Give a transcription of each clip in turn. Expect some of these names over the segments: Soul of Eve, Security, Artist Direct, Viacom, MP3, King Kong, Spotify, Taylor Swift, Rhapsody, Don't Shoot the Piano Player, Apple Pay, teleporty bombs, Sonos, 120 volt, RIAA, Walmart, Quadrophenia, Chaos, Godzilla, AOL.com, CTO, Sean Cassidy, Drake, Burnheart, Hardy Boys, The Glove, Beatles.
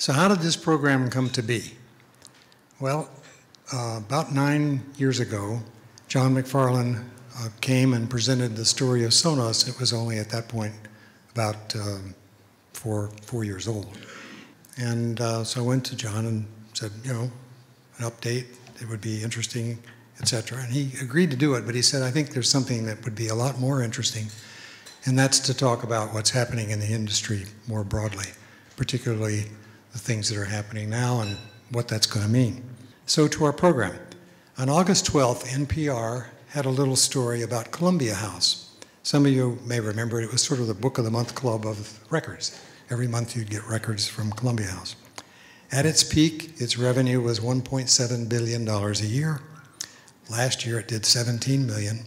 So how did this program come to be? Well, about 9 years ago, John McFarlane came and presented the story of Sonos. It was only at that point about four years old. And so I went to John and said, you know, an update, it would be interesting, et cetera. And he agreed to do it, but he said, I think there's something that would be a lot more interesting, and that's to talk about what's happening in the industry more broadly, particularly the things that are happening now and what that's going to mean. So to our program. On August 12th, NPR had a little story about Columbia House. Some of you may remember it was sort of the Book of the Month Club of records. Every month you'd get records from Columbia House. At its peak, its revenue was $1.7 billion a year. Last year it did $17 million,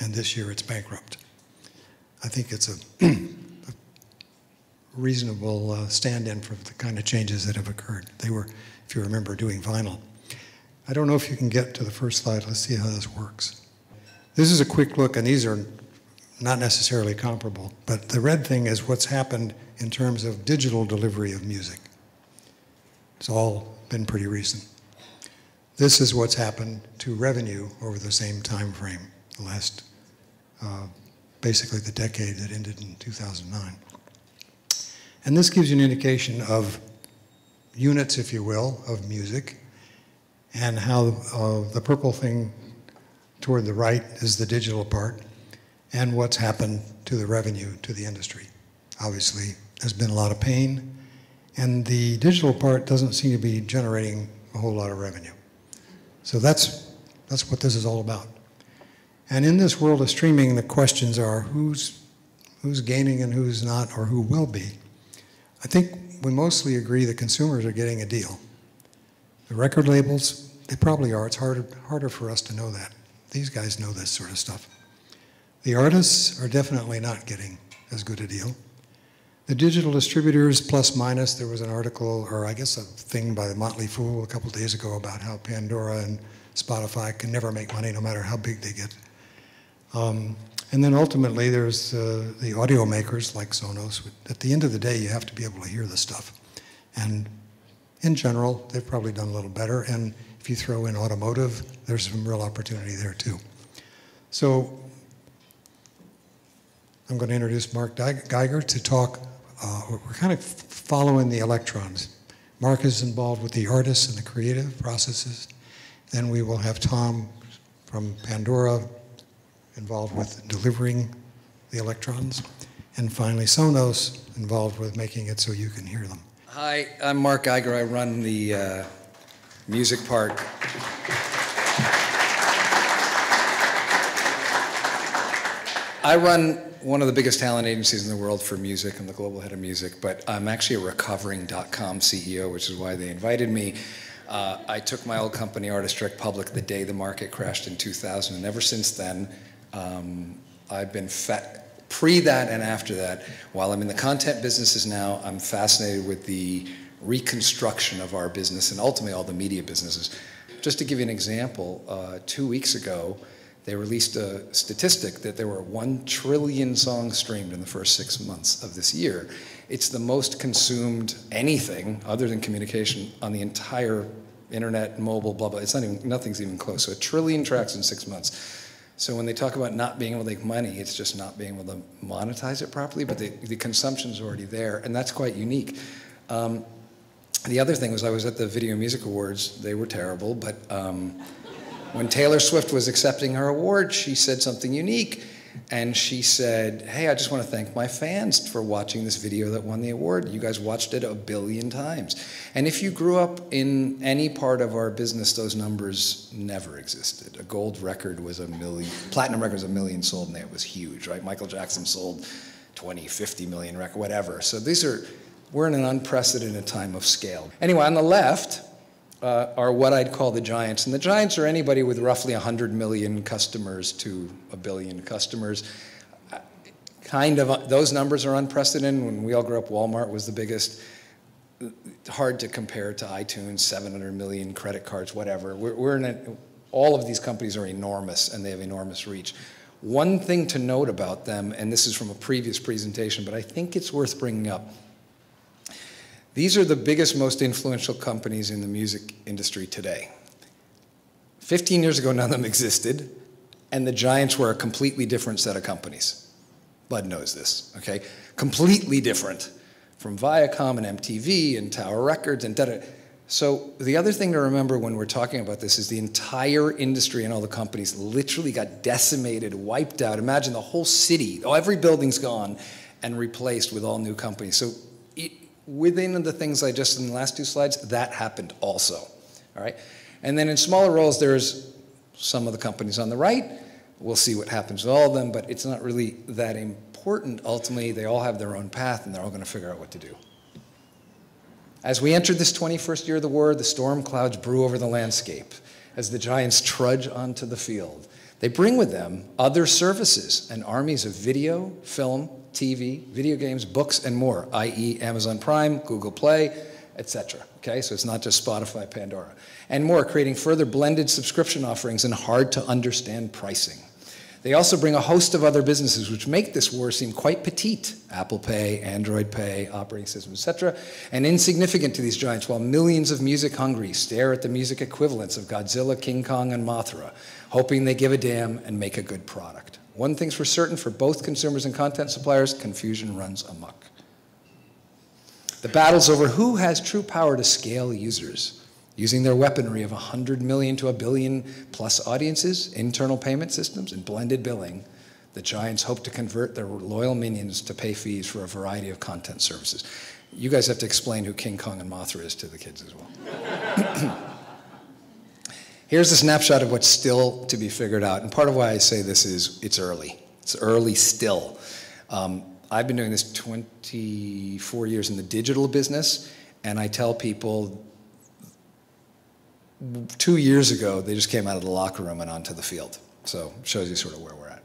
and this year it's bankrupt. I think it's a, a reasonable stand-in for the kind of changes that have occurred. They were, if you remember, doing vinyl. I don't know if you can get to the first slide. Let's see how this works. This is a quick look, and these are not necessarily comparable, but the red thing is what's happened in terms of digital delivery of music. It's all been pretty recent. This is what's happened to revenue over the same time frame, the last basically the decade that ended in 2009. And this gives you an indication of units, if you will, of music, and how the purple thing toward the right is the digital part, and what's happened to the revenue to the industry. Obviously, there's been a lot of pain, and the digital part doesn't seem to be generating a whole lot of revenue. So that's what this is all about. And in this world of streaming, the questions are who's gaining and who's not, or who will be. I think we mostly agree that consumers are getting a deal. The record labels, they probably are. It's harder for us to know that. These guys know this sort of stuff. The artists are definitely not getting as good a deal. The digital distributors, plus minus, there was an article, or I guess a thing by the Motley Fool a couple of days ago about how Pandora and Spotify can never make money no matter how big they get. And then ultimately there's the audio makers like Sonos. At the end of the day, you have to be able to hear the stuff. And in general, they've probably done a little better. And if you throw in automotive, there's some real opportunity there too. So I'm going to introduce Marc Geiger to talk. We're kind of following the electrons. Marc is involved with the artists and the creative processes. Then we will have Tom from Pandora involved with delivering the electrons. And finally, Sonos involved with making it so you can hear them. Hi, I'm Marc Geiger. I run the music part. I run one of the biggest talent agencies in the world for music. I'm the global head of music, but I'm actually a recovering.com CEO, which is why they invited me. I took my old company, Artist Direct, public the day the market crashed in 2000, and ever since then, I've been pre that and after that. While I'm in the content businesses now, I'm fascinated with the reconstruction of our business and ultimately all the media businesses. Just to give you an example, 2 weeks ago, they released a statistic that there were 1 trillion songs streamed in the first 6 months of this year. It's the most consumed anything other than communication on the entire internet, mobile, blah, blah. It's not even, nothing's even close. So 1 trillion tracks in 6 months. So when they talk about not being able to make money, it's just not being able to monetize it properly, but the consumption's already there, and that's quite unique. The other thing was I was at the Video Music Awards. They were terrible, but when Taylor Swift was accepting her award, she said something unique. And she said, hey, I just want to thank my fans for watching this video that won the award. You guys watched it 1 billion times. And if you grew up in any part of our business, those numbers never existed. A gold record was 1 million, platinum record was 1 million sold, and it was huge, right? Michael Jackson sold 20, 50 million records, whatever. So these are, we're in an unprecedented time of scale. Anyway, on the left, are what I'd call the giants. And the giants are anybody with roughly 100 million customers to 1 billion customers. Kind of, those numbers are unprecedented. When we all grew up, Walmart was the biggest. Hard to compare to iTunes, 700 million credit cards, whatever. We're in a, all of these companies are enormous and they have enormous reach. One thing to note about them, and this is from a previous presentation, but I think it's worth bringing up. These are the biggest, most influential companies in the music industry today. 15 years ago, none of them existed, and the giants were a completely different set of companies. Bud knows this, okay? Completely different from Viacom and MTV and Tower Records and da-da. So the other thing to remember when we're talking about this is the entire industry and all the companies literally got decimated, wiped out. Imagine the whole city, every building's gone and replaced with all new companies. So within the things I just in the last two slides, that happened also, all right? And then in smaller roles, there's some of the companies on the right. We'll see what happens with all of them, but it's not really that important. Ultimately, they all have their own path and they're all gonna figure out what to do. As we entered this 21st year of the war, the storm clouds brew over the landscape as the giants trudge onto the field. They bring with them other services and armies of video, film, TV, video games, books, and more, i.e. Amazon Prime, Google Play, etc. Okay, so it's not just Spotify, Pandora, and more, creating further blended subscription offerings and hard-to-understand pricing. They also bring a host of other businesses which make this war seem quite petite. Apple Pay, Android Pay, operating systems, etc., and insignificant to these giants, while millions of music-hungry stare at the music equivalents of Godzilla, King Kong, and Mothra, hoping they give a damn and make a good product. One thing's for certain for both consumers and content suppliers, confusion runs amok. The battles over who has true power to scale users, using their weaponry of 100 million to a billion plus audiences, internal payment systems, and blended billing, the giants hope to convert their loyal minions to pay fees for a variety of content services. You guys have to explain who King Kong and Mothra is to the kids as well. Here's a snapshot of what's still to be figured out, and part of why I say this is it's early. It's early still. I've been doing this 24 years in the digital business, and I tell people 2 years ago, they just came out of the locker room and onto the field. So it shows you sort of where we're at.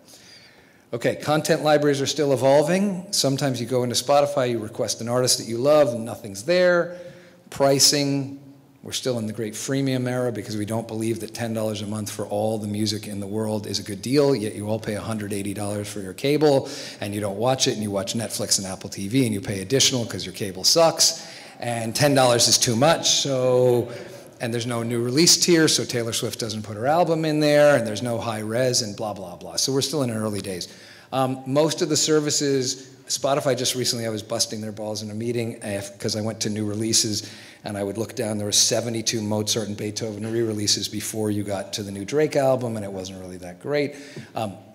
Okay, content libraries are still evolving. Sometimes you go into Spotify, you request an artist that you love, and nothing's there. Pricing. We're still in the great freemium era because we don't believe that $10 a month for all the music in the world is a good deal, yet you all pay $180 for your cable and you don't watch it, and you watch Netflix and Apple TV and you pay additional because your cable sucks, and $10 is too much, so, and there's no new release tier, so Taylor Swift doesn't put her album in there, and there's no high res and blah, blah, blah. So we're still in our early days. Most of the services, Spotify just recently, I was busting their balls in a meeting because I went to new releases and I would look down, there were 72 Mozart and Beethoven re-releases before you got to the new Drake album, and it wasn't really that great.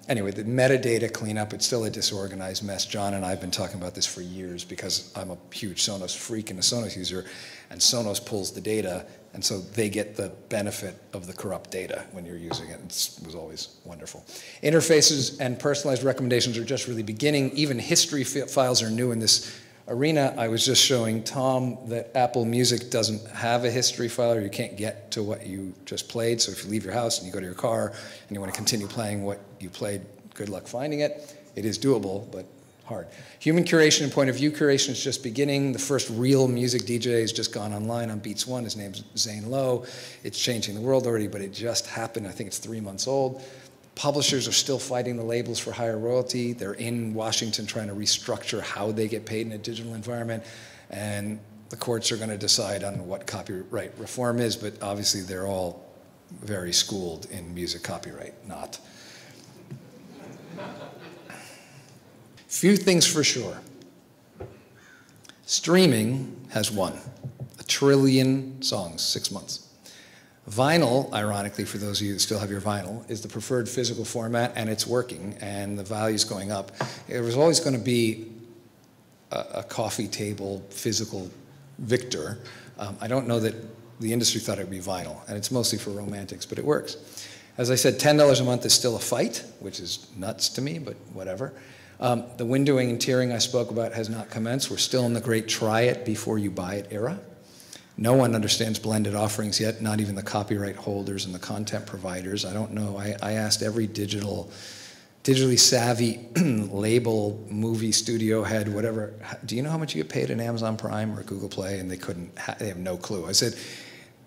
Anyway, the metadata cleanup, it's still a disorganized mess. John and I have been talking about this for years because I'm a huge Sonos freak and a Sonos user, and Sonos pulls the data, and so they get the benefit of the corrupt data when you're using it. It was always wonderful. Interfaces and personalized recommendations are just really beginning. Even history files are new in this arena. I was just showing Tom that Apple Music doesn't have a history file, or you can't get to what you just played. So if you leave your house and you go to your car and you want to continue playing what you played, good luck finding it. It is doable, but hard. Human curation and point of view curation is just beginning. The first real music DJ has just gone online on Beats One. His name's Zane Lowe. It's changing the world already, but it just happened. I think it's 3 months old. Publishers are still fighting the labels for higher royalty. They're in Washington trying to restructure how they get paid in a digital environment, and the courts are going to decide on what copyright reform is, but obviously they're all very schooled in music copyright, not. Few things for sure. Streaming has won. 1 trillion songs, 6 months. Vinyl, ironically, for those of you that still have your vinyl, is the preferred physical format, and it's working, and the value's going up. It was always going to be a coffee table physical victor. I don't know that the industry thought it would be vinyl, and it's mostly for romantics, but it works. As I said, $10 a month is still a fight, which is nuts to me, but whatever. The windowing and tiering I spoke about has not commenced. We're still in the great try it before you buy it era. No one understands blended offerings yet, not even the copyright holders and the content providers. I don't know. I asked every digitally savvy label, movie studio head, whatever, do you know how much you get paid in Amazon Prime or Google Play? And they couldn't, they have no clue. I said,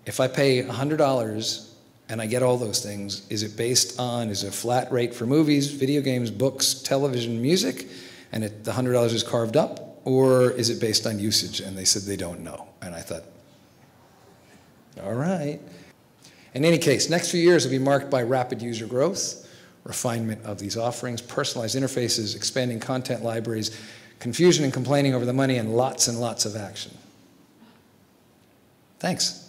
if I pay $100 and I get all those things, is it based on, is it a flat rate for movies, video games, books, television, music, and the $100 is carved up? or is it based on usage? And they said they don't know. And I thought, all right. In any case, next few years will be marked by rapid user growth, refinement of these offerings, personalized interfaces, expanding content libraries, confusion and complaining over the money, and lots of action. Thanks.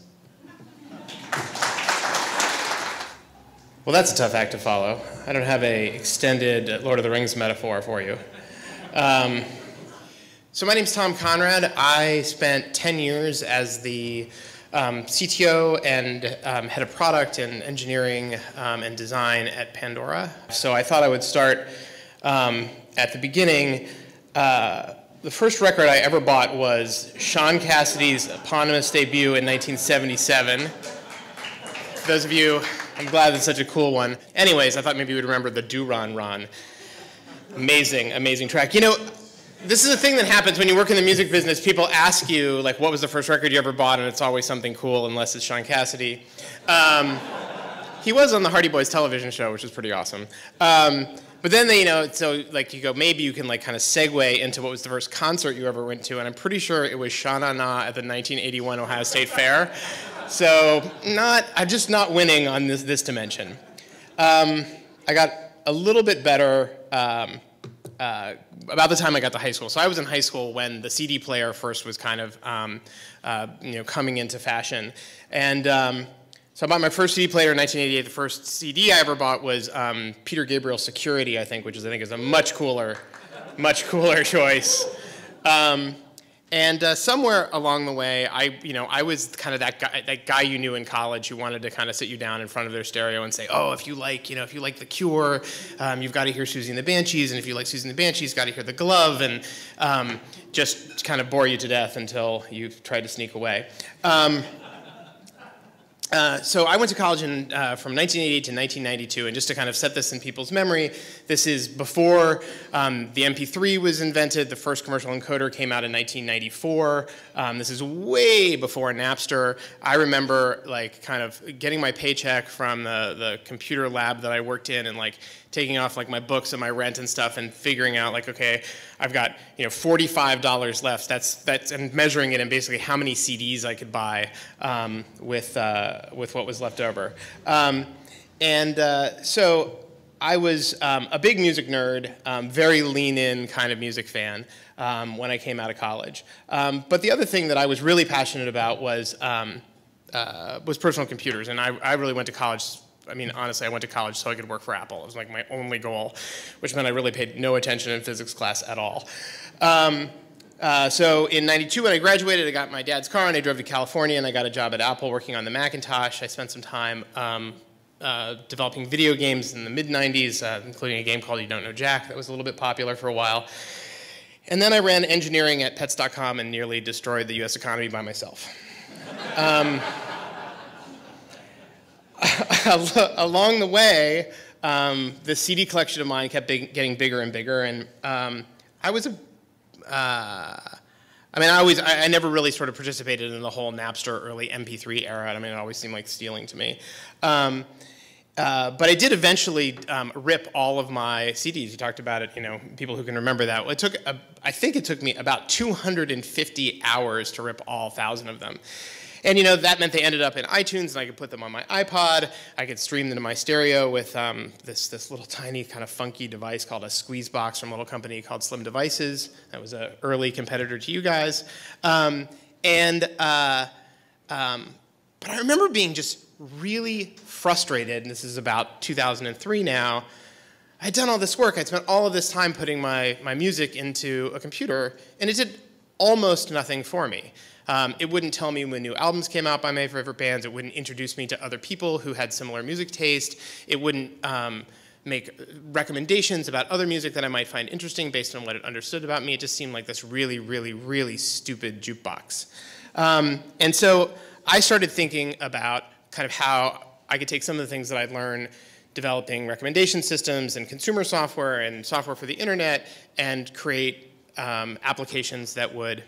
Well, that's a tough act to follow. I don't have an extended Lord of the Rings metaphor for you. So my name's Tom Conrad. I spent 10 years as the CTO and head of product and engineering and design at Pandora. So I thought I would start at the beginning. The first record I ever bought was Sean Cassidy's eponymous debut in 1977. For those of you, I'm glad it's such a cool one. Anyways, I thought maybe you would remember the Do-Ron Ron. Amazing, amazing track. You know, this is a thing that happens when you work in the music business. People ask you, like, what was the first record you ever bought? And it's always something cool, unless it's Sean Cassidy. He was on the Hardy Boys television show, which is pretty awesome. But then, they, you know, so, like, you go, maybe you can, like, kind of segue into what was the first concert you ever went to. And I'm pretty sure it was Sha-Na-Na at the 1981 Ohio State Fair. So I'm just not winning on this dimension. I got a little bit better about the time I got to high school. So I was in high school when the CD player first was kind of you know, coming into fashion. And so I bought my first CD player in 1988. The first CD I ever bought was Peter Gabriel's Security, I think, which is, I think, is a much cooler choice. And somewhere along the way, I was kind of that guy you knew in college who wanted to kind of sit you down in front of their stereo and say, oh, if you like, you know, if you like The Cure, you've got to hear Susie and the Banshees, and if you like Susie and the Banshees, got to hear The Glove, and just kind of bore you to death until you tried to sneak away. So I went to college in, from 1988 to 1992, and just to kind of set this in people's memory, this is before the MP3 was invented. The first commercial encoder came out in 1994. This is way before Napster. I remember, like, kind of getting my paycheck from the computer lab that I worked in, and, like, taking off, like, my books and my rent and stuff, and figuring out, like, okay, I've got, you know, $45 left. That's and measuring it in basically how many CDs I could buy with what was left over. So I was a big music nerd, very lean-in kind of music fan when I came out of college. But the other thing that I was really passionate about was personal computers, and I really went to college. I mean, honestly, I went to college so I could work for Apple. It was, like, my only goal, which meant I really paid no attention in physics class at all. So in 92, when I graduated, I got my dad's car, and I drove to California, and I got a job at Apple working on the Macintosh. I spent some time developing video games in the mid-90s, including a game called You Don't Know Jack that was a little bit popular for a while. And then I ran engineering at Pets.com and nearly destroyed the US economy by myself. Along the way, the CD collection of mine kept getting bigger and bigger, and I never really sort of participated in the whole Napster early MP3 era. I mean, it always seemed like stealing to me. But I did eventually rip all of my CDs. You talked about it, you know, people who can remember that. It took, I think it took me about 250 hours to rip all 1,000 of them. And, you know, that meant they ended up in iTunes, and I could put them on my iPod. I could stream them to my stereo with this little tiny kind of funky device called a squeeze box from a little company called Slim Devices. That was an early competitor to you guys. But I remember being just really frustrated, and this is about 2003 now. I'd done all this work. I'd spent all of this time putting my music into a computer, and it did almost nothing for me. It wouldn't tell me when new albums came out by my favorite bands. It wouldn't introduce me to other people who had similar music taste. It wouldn't make recommendations about other music that I might find interesting based on what it understood about me. It just seemed like this really, really, really stupid jukebox. And so I started thinking about kind of how I could take some of the things that I'd learned developing recommendation systems and consumer software and software for the internet and create applications that would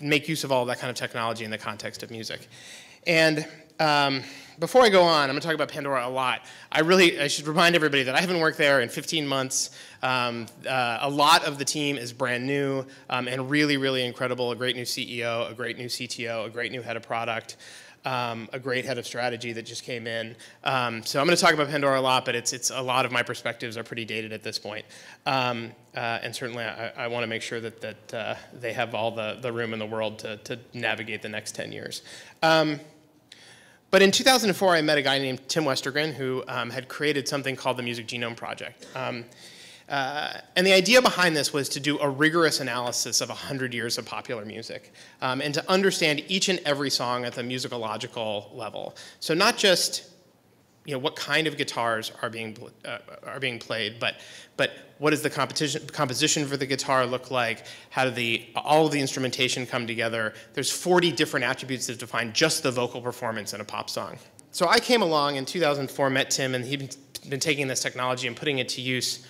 make use of all that kind of technology in the context of music. And Before I go on, I'm going to talk about Pandora a lot. I should remind everybody that I haven't worked there in 15 months. A lot of the team is brand new and really, really incredible. A great new CEO, a great new CTO, a great new head of product, a great head of strategy that just came in. So I'm going to talk about Pandora a lot, but it's a lot of my perspectives are pretty dated at this point. And certainly I want to make sure that, they have all the room in the world to navigate the next 10 years. But in 2004, I met a guy named Tim Westergren who had created something called the Music Genome Project. And the idea behind this was to do a rigorous analysis of 100 years of popular music and to understand each and every song at the musicological level. So not just what kind of guitars are being played, but what does the composition for the guitar look like? How do all of the instrumentation come together? There's 40 different attributes that define just the vocal performance in a pop song. So I came along in 2004, met Tim, and he'd been taking this technology and putting it to use.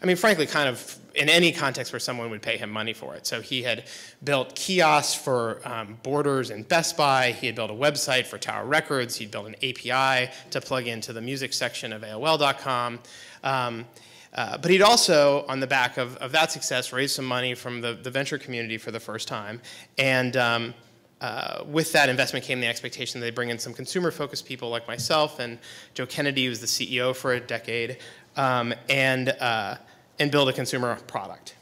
I mean, frankly, kind of in any context where someone would pay him money for it. So he had built kiosks for Borders and Best Buy. He had built a website for Tower Records. He'd built an API to plug into the music section of AOL.com. But he'd also, on the back of that success, raised some money from the venture community for the first time. And with that investment came the expectation that they bring in some consumer-focused people like myself and Joe Kennedy, who was the CEO for a decade, and build a consumer product.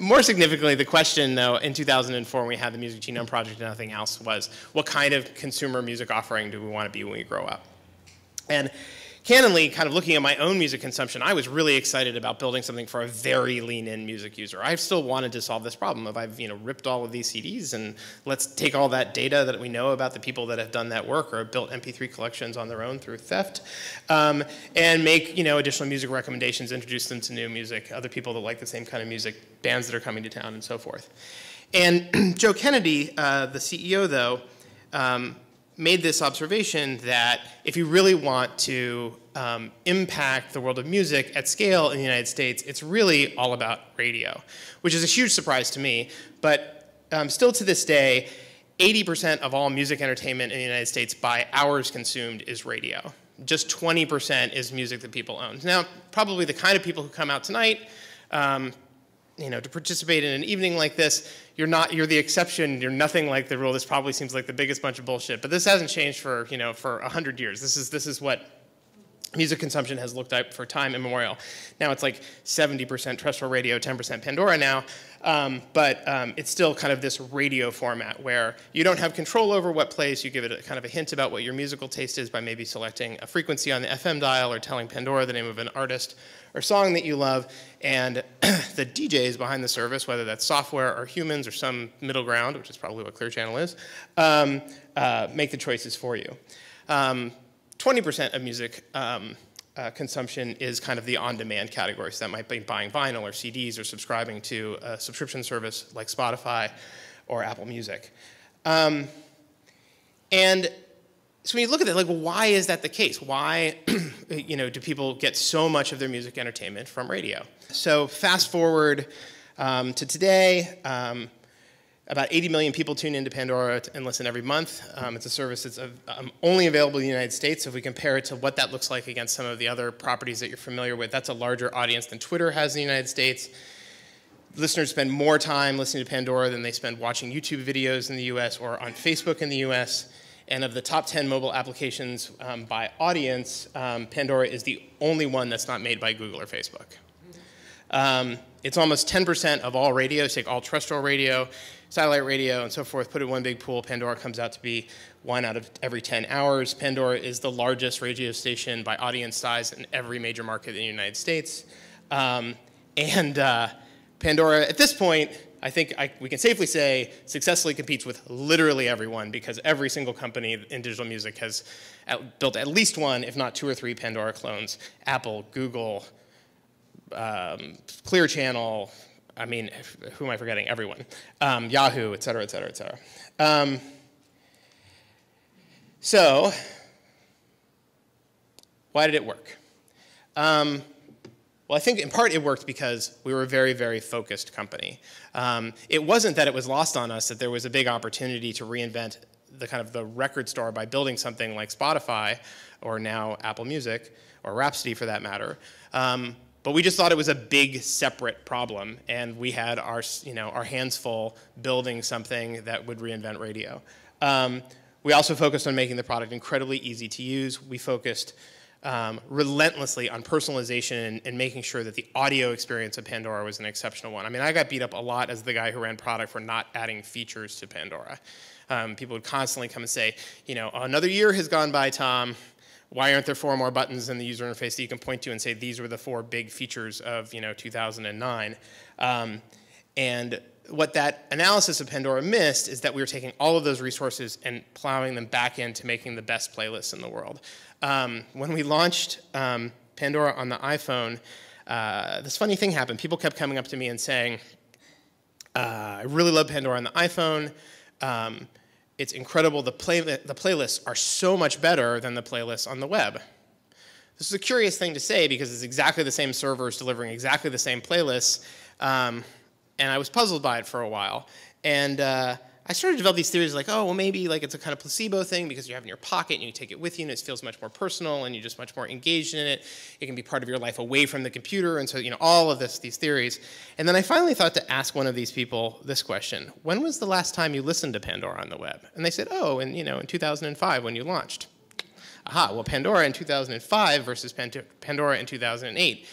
More significantly, the question, though, in 2004 when we had the Music Genome Project and nothing else was, what kind of consumer music offering do we want to be when we grow up? And candidly, kind of looking at my own music consumption, I was really excited about building something for a very lean-in music user. I still wanted to solve this problem of I've ripped all of these CDs and let's take all that data that we know about the people that have done that work or have built MP3 collections on their own through theft and make additional music recommendations, introduce them to new music, other people that like the same kind of music, bands that are coming to town and so forth. And Joe Kennedy, the CEO though, made this observation that if you really want to impact the world of music at scale in the United States, it's really all about radio, which is a huge surprise to me. But still to this day, 80% of all music entertainment in the United States by hours consumed is radio. Just 20% is music that people own. Now, probably the kind of people who come out tonight, to participate in an evening like this, you're the exception, you're nothing like the rule. This probably seems like the biggest bunch of bullshit, but this hasn't changed for, for 100 years. This is what music consumption has looked like for time immemorial. Now it's like 70% terrestrial radio, 10% Pandora now, it's still kind of this radio format where you don't have control over what plays, you give it kind of a hint about what your musical taste is by maybe selecting a frequency on the FM dial or telling Pandora the name of an artist or song that you love, and the DJs behind the service, whether that's software or humans or some middle ground, which is probably what Clear Channel is, make the choices for you. 20% of music consumption is kind of the on-demand category, so that might be buying vinyl or CDs or subscribing to a subscription service like Spotify or Apple Music. So when you look at that, like, why is that the case? Why, do people get so much of their music entertainment from radio? So fast forward to today, about 80 million people tune into Pandora and listen every month. It's a service that's only available in the United States. So if we compare it to what that looks like against some of the other properties that you're familiar with, that's a larger audience than Twitter has in the United States. Listeners spend more time listening to Pandora than they spend watching YouTube videos in the US or on Facebook in the US. And of the top 10 mobile applications by audience, Pandora is the only one that's not made by Google or Facebook. It's almost 10% of all radio, take all terrestrial radio, satellite radio, and so forth, put in one big pool. Pandora comes out to be 1 out of every 10 hours. Pandora is the largest radio station by audience size in every major market in the United States. Pandora, at this point, I think we can safely say successfully competes with literally everyone because every single company in digital music has built at least one, if not 2 or 3 Pandora clones. Apple, Google, Clear Channel, I mean, who am I forgetting? Everyone. Yahoo, et cetera, et cetera, et cetera. So why did it work? Well, I think in part it worked because we were a very, very focused company. It wasn't that it was lost on us that there was a big opportunity to reinvent the kind of the record store by building something like Spotify, or now Apple Music, or Rhapsody for that matter. But we just thought it was a big separate problem, and we had our, our hands full building something that would reinvent radio. We also focused on making the product incredibly easy to use. We focused relentlessly on personalization and making sure that the audio experience of Pandora was an exceptional one. I mean, I got beat up a lot as the guy who ran product for not adding features to Pandora. People would constantly come and say, another year has gone by, Tom. Why aren't there 4 more buttons in the user interface that you can point to and say these were the 4 big features of 2009? And what that analysis of Pandora missed is that we were taking all of those resources and plowing them back into making the best playlists in the world. When we launched Pandora on the iPhone, this funny thing happened. People kept coming up to me and saying, I really love Pandora on the iPhone. It's incredible, the playlists are so much better than the playlists on the web. This is a curious thing to say because it's exactly the same servers delivering exactly the same playlists, and I was puzzled by it for a while. And I started to develop these theories like, oh, well, maybe like it's a kind of placebo thing because you have it in your pocket and you take it with you and it feels much more personal and you're just much more engaged in it. It can be part of your life away from the computer, and so all of these theories. And then I finally thought to ask one of these people this question: when was the last time you listened to Pandora on the web? And they said, oh, and in 2005 when you launched. Aha, well, Pandora in 2005 versus Pandora in 2008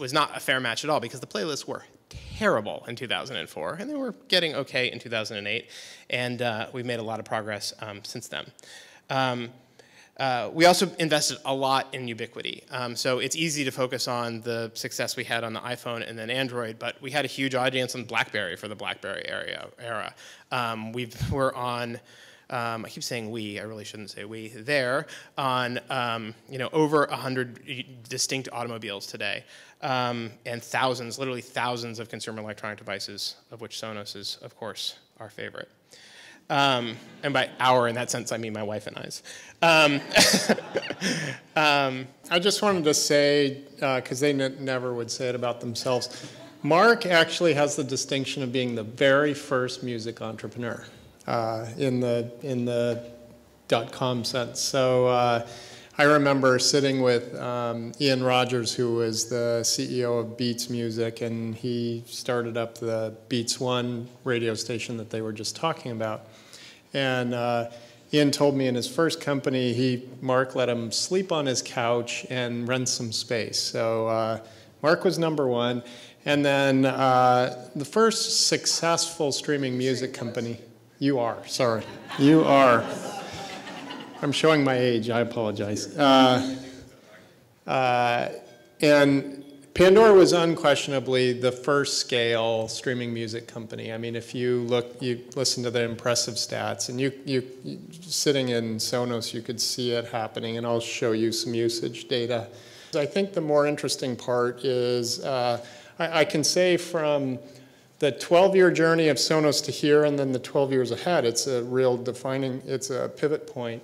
was not a fair match at all because the playlists were terrible in 2004, and they were getting okay in 2008, and we've made a lot of progress since then. We also invested a lot in ubiquity. So it's easy to focus on the success we had on the iPhone and then Android, but we had a huge audience on BlackBerry for the BlackBerry era. We're on, I keep saying we, I really shouldn't say we, there, on over 100 distinct automobiles today. And thousands, literally thousands of consumer electronic devices, of which Sonos is, of course, our favorite. And by our, in that sense, I mean my wife and I's. I just wanted to say, because they never would say it about themselves, Marc actually has the distinction of being the very first music entrepreneur in the dot-com sense. So. I remember sitting with Ian Rogers, who was the CEO of Beats Music, and he started up the Beats One radio station that they were just talking about. And Ian told me in his first company, Marc let him sleep on his couch and rent some space. So Marc was #1. And then the first successful streaming music company, you are, sorry, you are. I'm showing my age, I apologize. And Pandora was unquestionably the first scale streaming music company. I mean, if you look, you listen to the impressive stats, and you sitting in Sonos, you could see it happening, and I'll show you some usage data. I think the more interesting part is, I can say from the 12-year journey of Sonos to here and then the 12 years ahead, it's a real defining, it's a pivot point.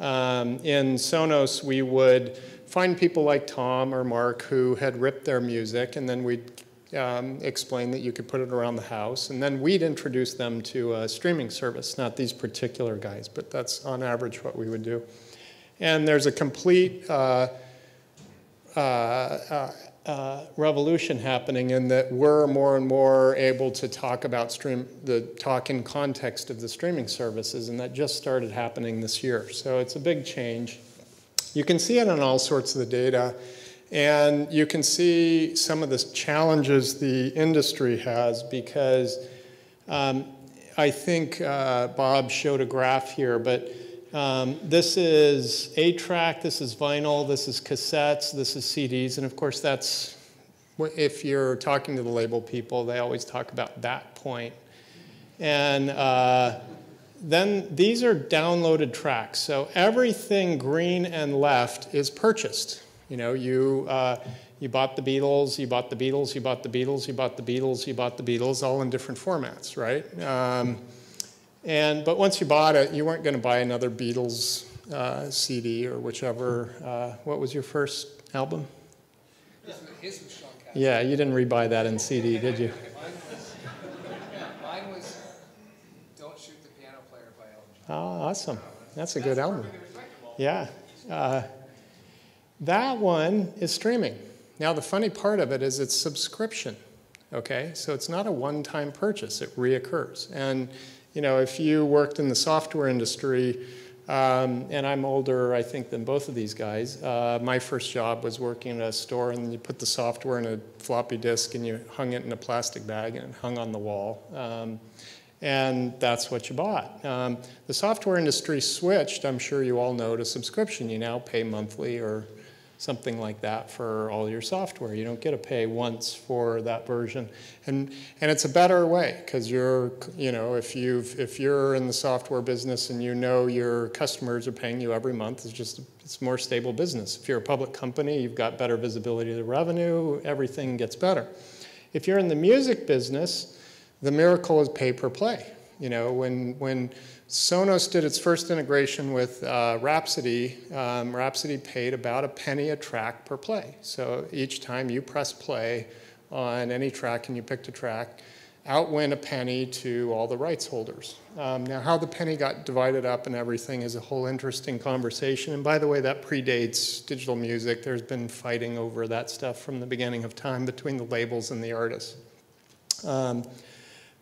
In Sonos, we would find people like Tom or Marc who had ripped their music, and then we'd explain that you could put it around the house, and then we'd introduce them to a streaming service, not these particular guys, but that's on average what we would do. And there's a complete revolution happening in that we're more and more able to talk about the talk in context of the streaming services, and that just started happening this year. So it's a big change. You can see it on all sorts of the data, and you can see some of the challenges the industry has because I think Bob showed a graph here, but this is 8-track, this is vinyl, this is cassettes, this is CDs, and of course that's, if you're talking to the label people, they always talk about that point. And then these are downloaded tracks, so everything green and left is purchased. You bought the Beatles, you bought the Beatles, you bought the Beatles, you bought the Beatles, you bought the Beatles, all in different formats, right? But once you bought it, you weren't going to buy another Beatles CD or whichever. What was your first album? Yeah, you didn't rebuy that in CD, did you? Mine was Don't Shoot the Piano Player by Elton Oh, awesome. That's a good album. Yeah. That one is streaming. Now, the funny part of it is it's subscription, okay? So it's not a one-time purchase. It reoccurs. And, you know, if you worked in the software industry, and I'm older, I think, than both of these guys, my first job was working at a store, and you put the software in a floppy disk, and you hung it in a plastic bag, and it hung on the wall. And that's what you bought. The software industry switched, I'm sure you all know, to subscription. You now pay monthly or something like that for all your software. You don't get to pay once for that version. And it's a better way, because you're, you know, if you're in the software business and you know your customers are paying you every month, it's just, it's more stable business. If you're a public company, you've got better visibility to the revenue, everything gets better. If you're in the music business, the miracle is pay per play. You know, when Sonos did its first integration with Rhapsody, Rhapsody paid about a penny a track per play. So each time you press play on any track and you picked a track, out went a penny to all the rights holders. Now, how the penny got divided up and everything is a whole interesting conversation. And by the way, that predates digital music. There's been fighting over that stuff from the beginning of time between the labels and the artists.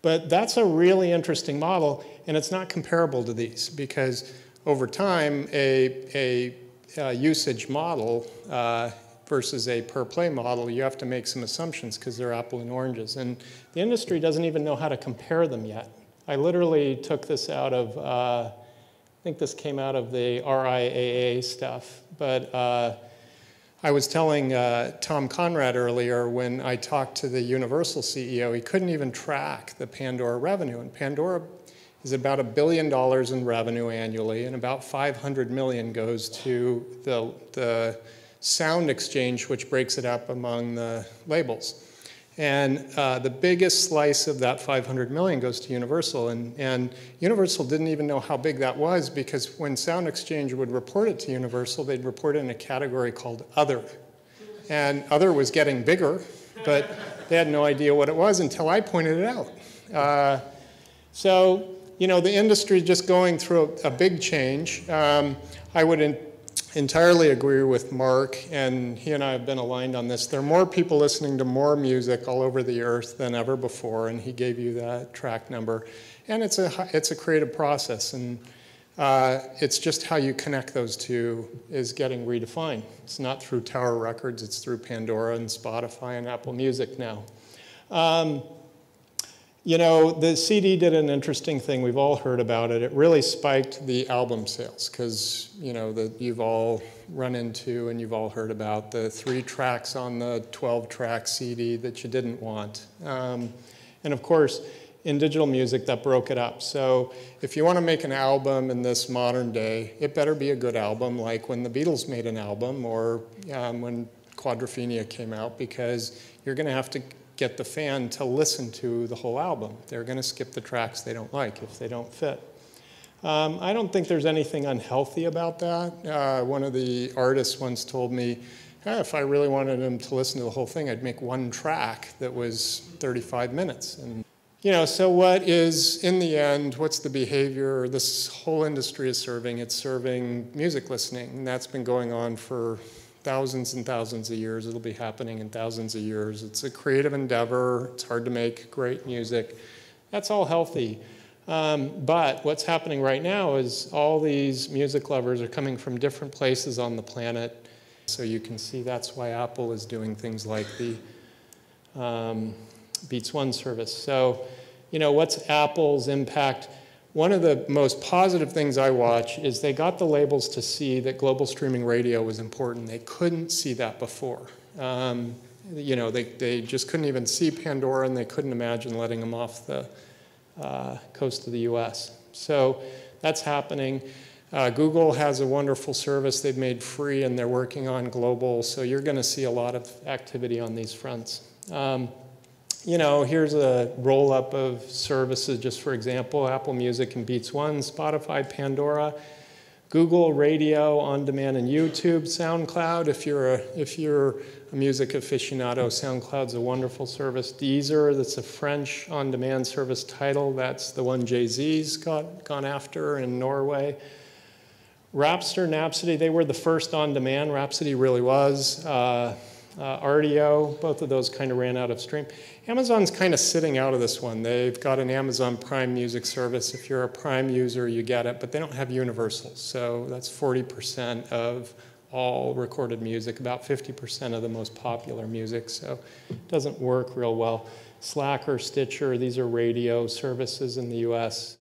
But that's a really interesting model, and it's not comparable to these, because over time, a usage model versus a per-play model, you have to make some assumptions because they're apples and oranges. And the industry doesn't even know how to compare them yet. I literally took this out of, I think this came out of the RIAA stuff, but I was telling Tom Conrad earlier, when I talked to the Universal CEO, he couldn't even track the Pandora revenue. And Pandora is about $1 billion in revenue annually, and about 500 million goes to the Sound Exchange, which breaks it up among the labels. And the biggest slice of that 500 million goes to Universal. And Universal didn't even know how big that was, because when Sound Exchange would report it to Universal, they'd report it in a category called Other. And Other was getting bigger, but they had no idea what it was until I pointed it out. So, you know, the industry is just going through a big change. I would entirely agree with Mark, and he and I have been aligned on this. There are more people listening to more music all over the earth than ever before, and he gave you that track number. And it's a creative process, and it's just how you connect those two is getting redefined. It's not through Tower Records, it's through Pandora and Spotify and Apple Music now. You know, the CD did an interesting thing. We've all heard about it. It really spiked the album sales, because, you know, you've all run into and you've all heard about the 3 tracks on the 12-track CD that you didn't want. And of course, in digital music, that broke it up. So if you want to make an album in this modern day, it better be a good album, like when the Beatles made an album, or when Quadrophenia came out, because you're going to have to get the fan to listen to the whole album. They're going to skip the tracks they don't like if they don't fit. I don't think there's anything unhealthy about that. One of the artists once told me, hey, if I really wanted him to listen to the whole thing, I'd make 1 track that was 35 minutes. And, you know, so what is, in the end, what's the behavior this whole industry is serving? It's serving music listening, and that's been going on for thousands and thousands of years. It'll be happening in thousands of years. It's a creative endeavor. It's hard to make great music. That's all healthy. But what's happening right now is all these music lovers are coming from different places on the planet. So you can see that's why Apple is doing things like the Beats One service. So, you know, what's Apple's impact? One of the most positive things I watch is they got the labels to see that global streaming radio was important. They couldn't see that before. You know, they just couldn't even see Pandora, and they couldn't imagine letting them off the coast of the US. So that's happening. Google has a wonderful service they've made free, and they're working on global. So you're going to see a lot of activity on these fronts. You know, here's a roll-up of services, just for example, Apple Music and Beats One, Spotify, Pandora. Google, radio, on demand, and YouTube. SoundCloud, if you're a music aficionado, SoundCloud's a wonderful service. Deezer, that's a French on demand service. Tidal, that's the one Jay-Z's gone after in Norway. Napster, Rhapsody, they were the first on demand. Rhapsody really was. RDO, both of those kind of ran out of stream. Amazon's kind of sitting out of this one. They've got an Amazon Prime music service. If you're a Prime user, you get it, but they don't have Universal. So that's 40% of all recorded music, about 50% of the most popular music. So it doesn't work real well. Slacker, Stitcher, these are radio services in the US.